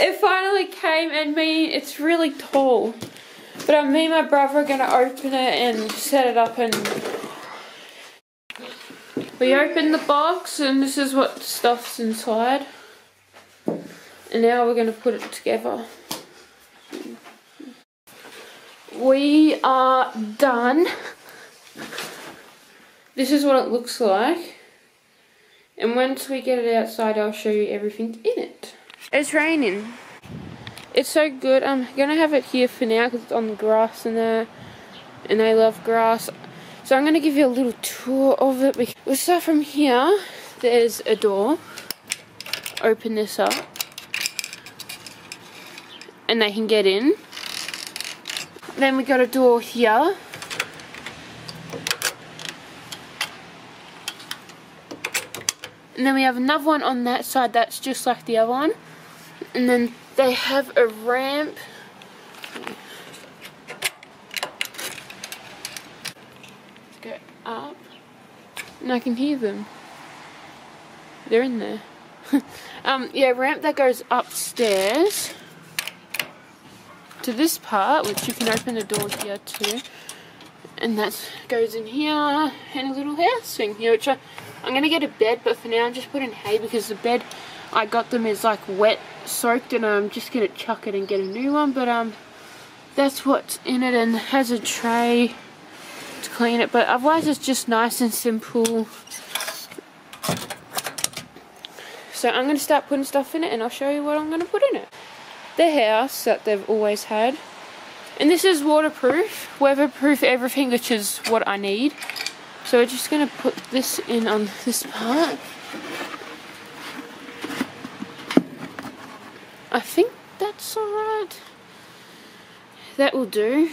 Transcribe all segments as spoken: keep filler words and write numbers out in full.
it finally came, and me, it's really tall. But um, me and my brother are going to open it and set it up, and we opened the box, and this is what stuff's inside. And now we're going to put it together. We are done. This is what it looks like. And once we get it outside, I'll show you everything in it. It's raining. It's so good. I'm going to have it here for now because it's on the grass in there. And they love grass. So I'm going to give you a little tour of it. So from here, there's a door. Open this up. And they can get in. Then we got a door here. And then we have another one on that side that's just like the other one. And then they have a ramp. Let's go up. And I can hear them. They're in there. um, yeah, ramp that goes upstairs to this part, which you can open the door here too. And that goes in here, and a little house thing here, which I, I'm going to get a bed, but for now I'm just putting hay because the bed I got them is like wet, soaked, and I'm just going to chuck it and get a new one. But um, that's what's in it, and it has a tray to clean it, but otherwise it's just nice and simple. So I'm going to start putting stuff in it, and I'll show you what I'm going to put in it. The house that they've always had. And this is waterproof, weatherproof, everything, which is what I need. So we're just going to put this in on this part. I think that's alright. That will do.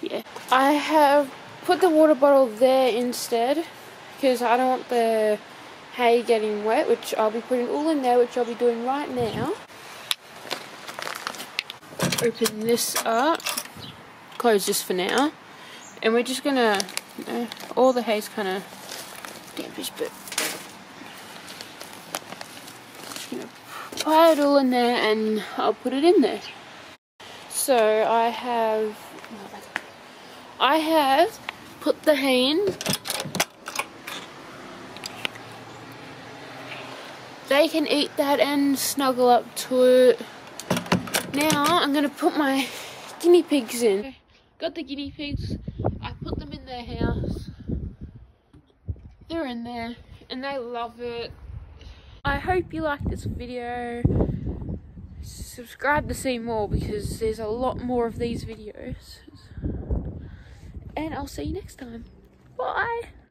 Yeah. I have put the water bottle there instead, because I don't want the hay getting wet, which I'll be putting all in there, which I'll be doing right now. Open this up, close this for now, and we're just gonna, you know, all the hay's kind of damaged, but just gonna pile it all in there, and I'll put it in there. So I have, oh my God, I have put the hay in. They can eat that and snuggle up to it. Now I'm going to put my guinea pigs in. Got the guinea pigs, I put them in their house, they're in there and they love it. I hope you liked this video, subscribe to see more because there's a lot more of these videos, and I'll see you next time, bye!